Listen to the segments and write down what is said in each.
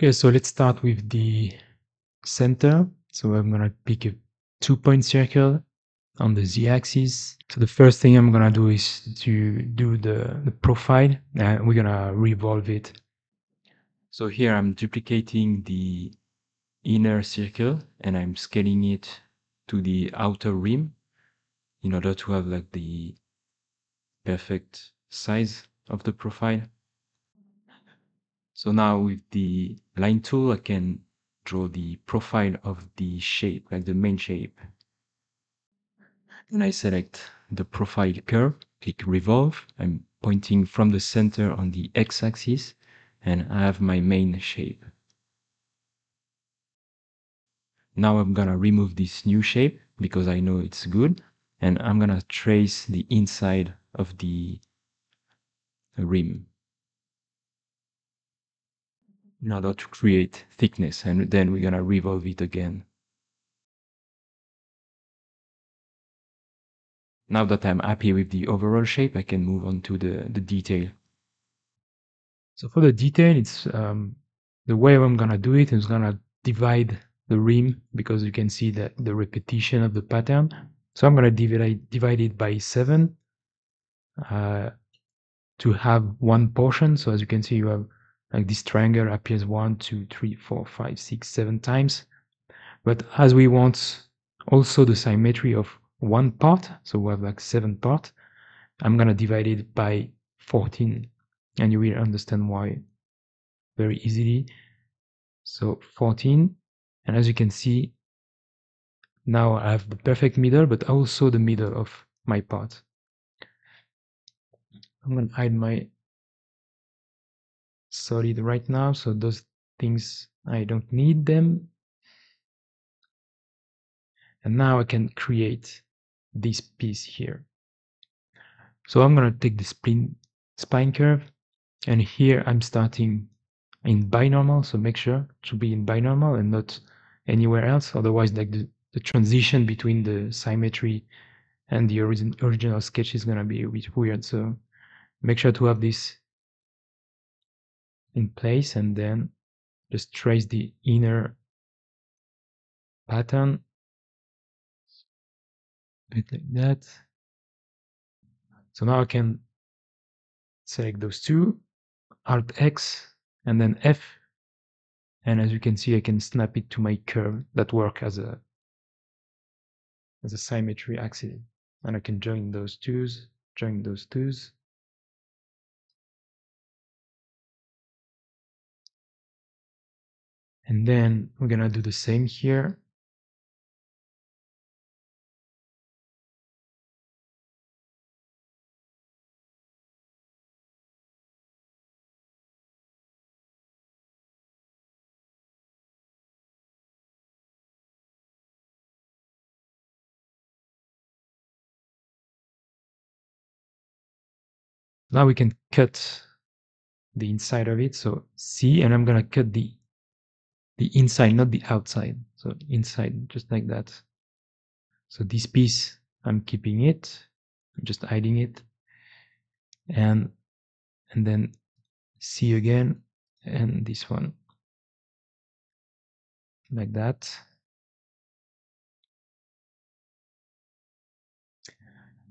Okay, so let's start with the center. So I'm going to pick a 2-point circle on the z-axis. So the first thing I'm going to do is to do the profile, and we're going to revolve it. So here I'm duplicating the inner circle and I'm scaling it to the outer rim in order to have like the perfect size of the profile. So now with the line tool, I can draw the profile of the shape, like the main shape. And I select the profile curve, click revolve. I'm pointing from the center on the x-axis, and I have my main shape. Now I'm gonna remove this new shape because I know it's good, and I'm gonna trace the inside of the rim in order to create thickness, and then we're going to revolve it again. Now that I'm happy with the overall shape, I can move on to the detail. So for the detail, it's the way I'm going to do it is going to divide the rim, because you can see that the repetition of the pattern. So I'm going to divide it by 7 to have one portion. So as you can see, you have like this triangle appears 1, 2, 3, 4, 5, 6, 7 times. But as we want also the symmetry of one part, so we have like 7 parts, I'm going to divide it by 14, and you will understand why very easily. So 14, and as you can see, now I have the perfect middle, but also the middle of my part. I'm going to hide my solid right now, so those things I don't need them. And now I can create this piece here. So I'm going to take the spline curve, and here I'm starting in binormal, so make sure to be in binormal and not anywhere else, otherwise like the transition between the symmetry and the original sketch is going to be a bit weird, so make sure to have this in place, and then just trace the inner pattern a bit like that. So now I can select those two, Alt X and then F, and as you can see I can snap it to my curve that work as a symmetry axis, and I can join those twos. And then we're going to do the same here. Now we can cut the inside of it. So C, and I'm going to cut the inside, not the outside, so inside, just like that. So this piece, I'm keeping it, I'm just hiding it, and then C again, and this one, like that.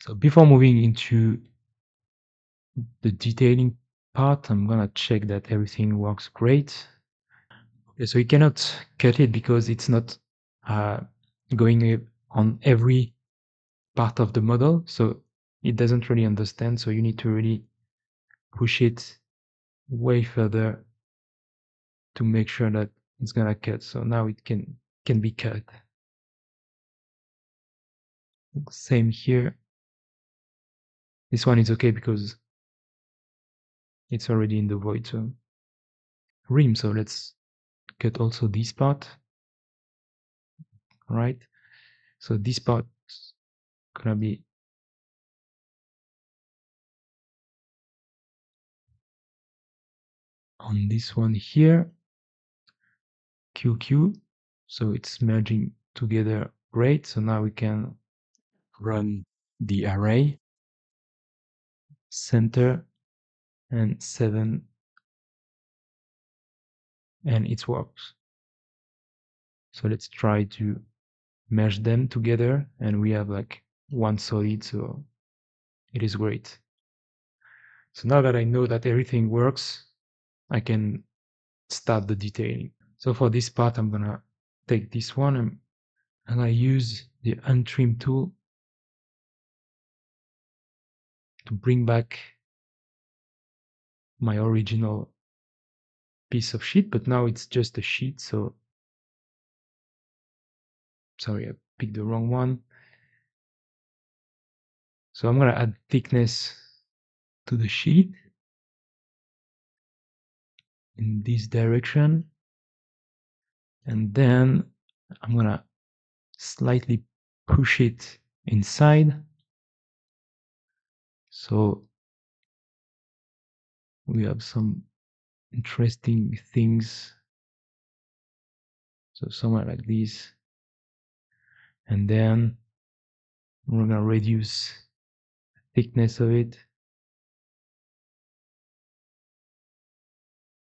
So before moving into the detailing part, I'm gonna check that everything works great. So you cannot cut it because it's not going on every part of the model, so it doesn't really understand, so you need to really push it way further to make sure that it's gonna cut. So now it can be cut. Same here. This one is okay because it's already in the void, so rim, so let's cut also this part. All right, so this part is gonna be on this one here, QQ, so it's merging together great. So now we can run the array, center and 7 and it works. So let's try to mesh them together, and we have like one solid, so it is great. So now that I know that everything works, I can start the detailing. So for this part, I'm gonna take this one and I use the untrim tool to bring back my original piece of sheet, but now it's just a sheet, so sorry, I picked the wrong one. So I'm gonna add thickness to the sheet in this direction, and then I'm gonna slightly push it inside, so we have some interesting things, so somewhere like this. And then we're gonna reduce the thickness of it.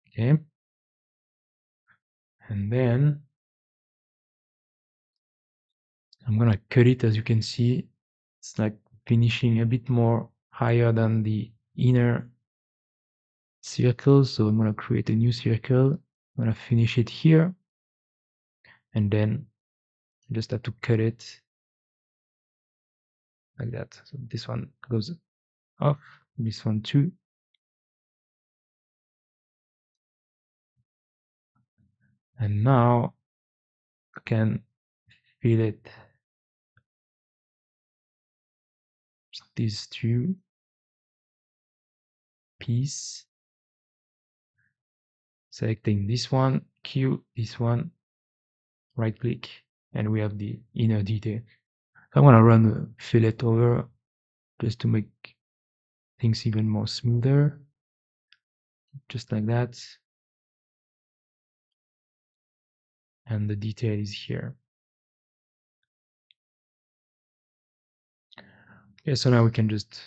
Okay, and then I'm gonna cut it. As you can see, it's like finishing a bit more higher than the inner circle, so I'm gonna create a new circle. I'm gonna finish it here, and then I just have to cut it like that. So this one goes off, this one too. And now I can fill it. These two pieces. Selecting this one, Q, this one, right click, and we have the inner detail. I'm gonna run a fillet over just to make things even more smoother. Just like that. And the detail is here. Okay, so now we can just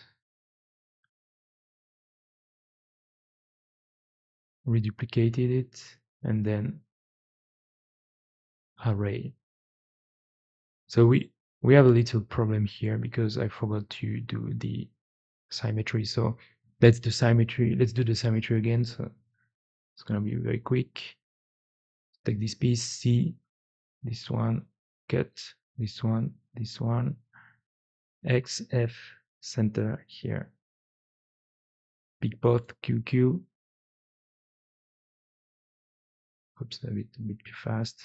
reduplicate it and then array. So we have a little problem here because I forgot to do the symmetry. So that's the symmetry. Let's do the symmetry again. So it's gonna be very quick. Take this piece, C, this one, cut, this one, X, F, center here. Pick both, QQ. Oops, a bit too fast.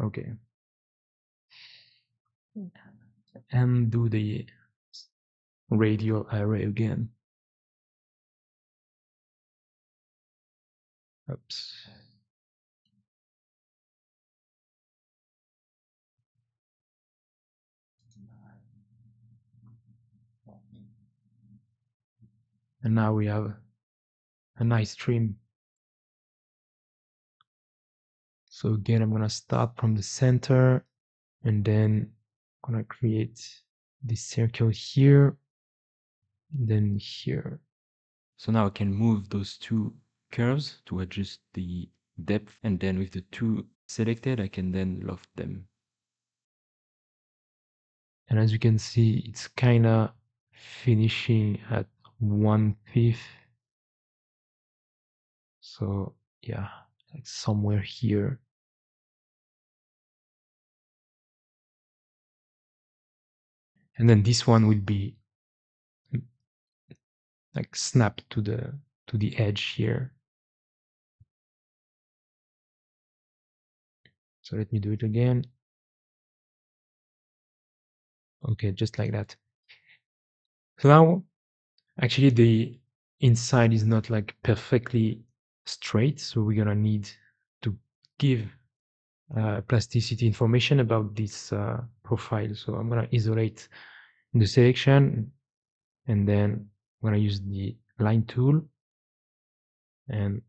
Okay. And do the radial array again. Oops. And now we have a nice trim. So again, I'm gonna start from the center, and then I'm gonna create this circle here, then here. So now I can move those two curves to adjust the depth, and then with the two selected I can then loft them. And as you can see, it's kinda finishing at 1/5, so yeah, like somewhere here. And then this one will be like snapped to the edge here. So let me do it again. Okay, just like that. So now actually the inside is not like perfectly straight, so we're gonna need to give plasticity information about this profile. So I'm gonna isolate the selection, and then I'm gonna use the line tool, and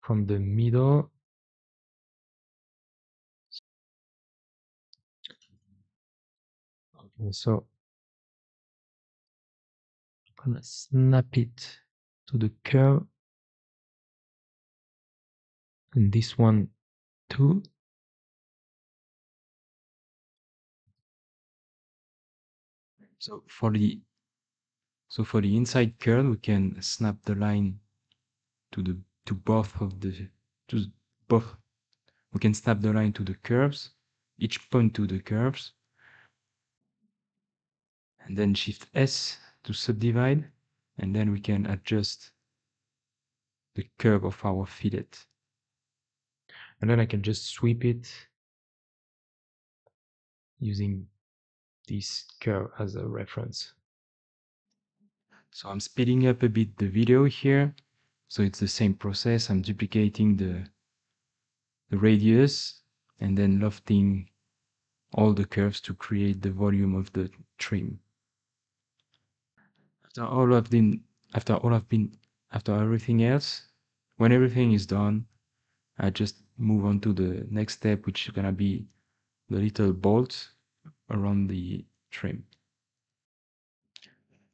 from the middle, so gonna snap it to the curve, and this one too. So for the inside curve, we can snap the line to both. We can snap the line to the curves, each point to the curves, and then Shift S to subdivide, and then we can adjust the curve of our fillet. And then I can just sweep it using this curve as a reference. So I'm speeding up a bit the video here. So it's the same process. I'm duplicating the radius and then lofting all the curves to create the volume of the trim. After everything else, when everything is done, I just move on to the next step, which is gonna be the little bolt around the trim.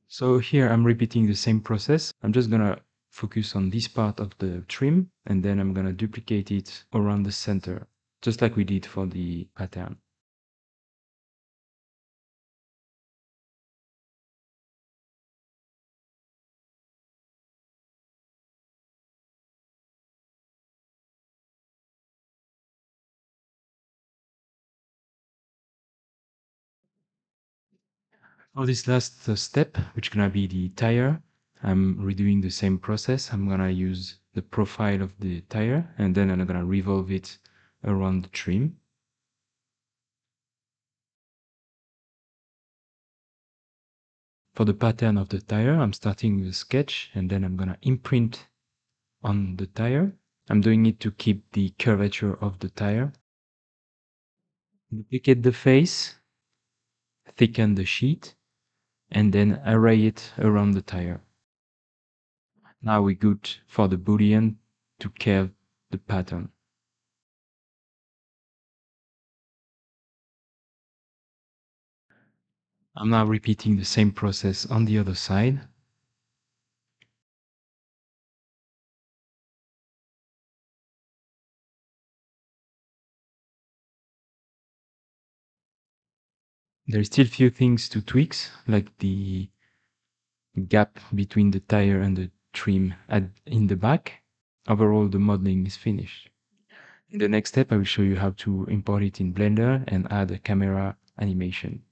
So here I'm repeating the same process. I'm just gonna focus on this part of the trim, and then I'm gonna duplicate it around the center, just like we did for the pattern. For this last step, which is gonna be the tire, I'm redoing the same process. I'm gonna use the profile of the tire, and then I'm gonna revolve it around the trim. For the pattern of the tire, I'm starting with a sketch, and then I'm gonna imprint on the tire. I'm doing it to keep the curvature of the tire. Duplicate the face, thicken the sheet, and then array it around the tire. Now we're good for the Boolean to curve the pattern. I'm now repeating the same process on the other side. There's still a few things to tweak, like the gap between the tire and the trim in the back. Overall, the modeling is finished. In the next step, I will show you how to import it in Blender and add a camera animation.